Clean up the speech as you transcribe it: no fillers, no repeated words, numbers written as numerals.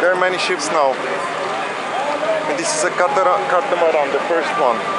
There are many ships now, and this is a catamaran, the first one.